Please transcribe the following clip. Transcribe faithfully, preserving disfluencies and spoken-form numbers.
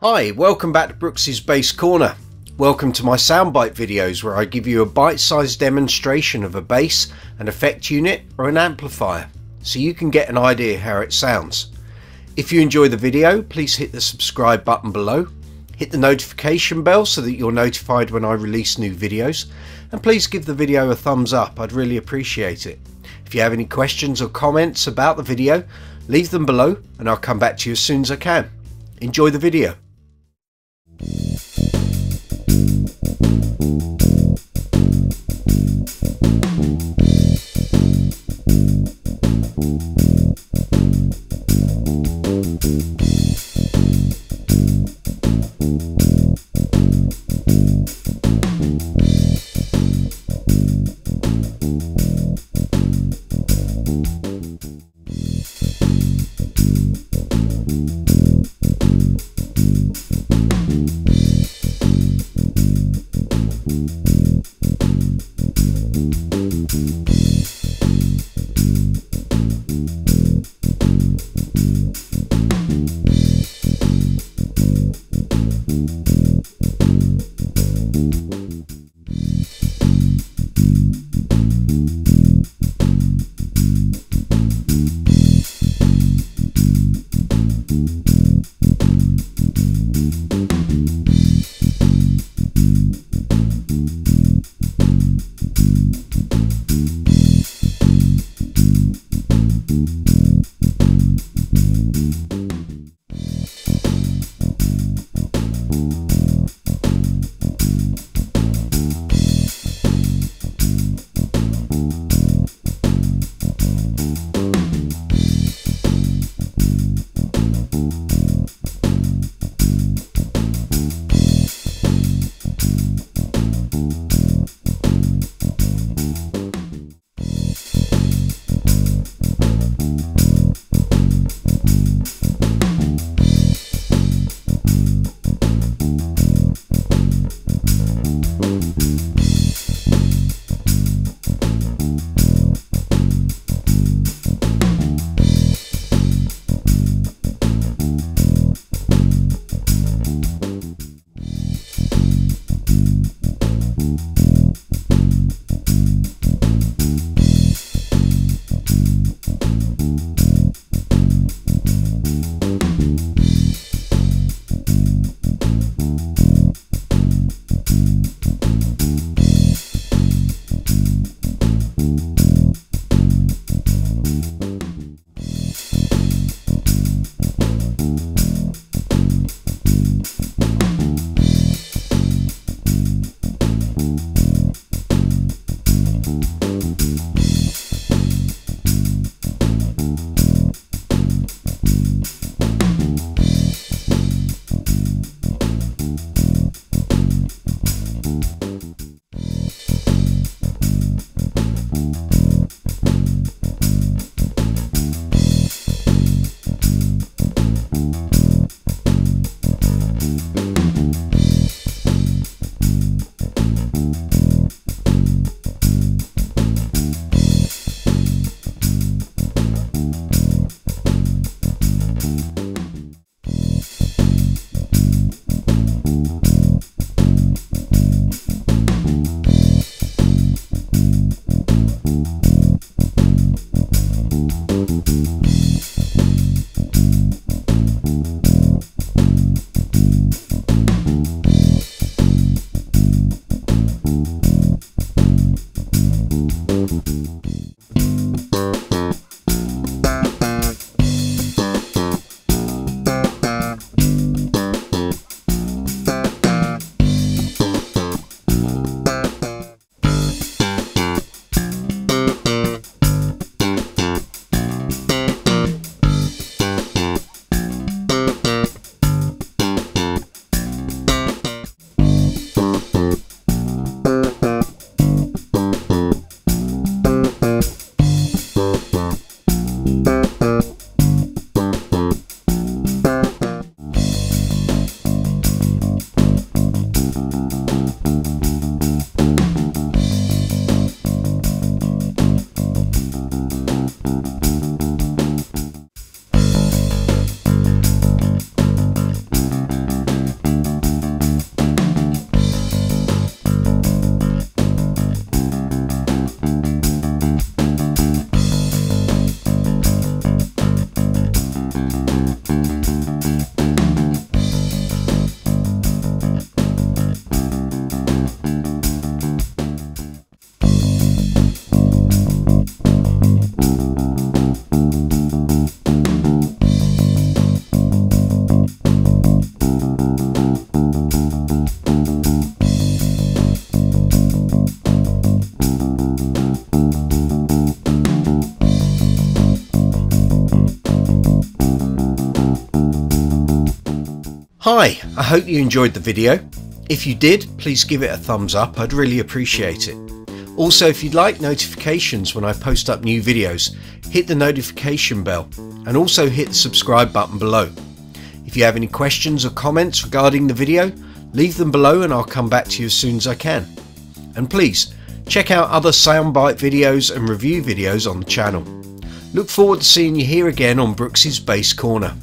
Hi, welcome back to Brooksy's Bass Corner. Welcome to my soundbite videos where I give you a bite-sized demonstration of a bass, an effect unit or an amplifier so you can get an idea how it sounds. If you enjoy the video, please hit the subscribe button below, hit the notification bell so that you're notified when I release new videos, and please give the video a thumbs up, I'd really appreciate it. If you have any questions or comments about the video, leave them below and I'll come back to you as soon as I can. Enjoy the video. Thank you. Hi, I hope you enjoyed the video. If you did, please give it a thumbs up, I'd really appreciate it. Also, if you'd like notifications when I post up new videos, hit the notification bell and also hit the subscribe button below. If you have any questions or comments regarding the video, leave them below and I'll come back to you as soon as I can. And please, check out other soundbite videos and review videos on the channel. Look forward to seeing you here again on Brooksy's Bass Corner.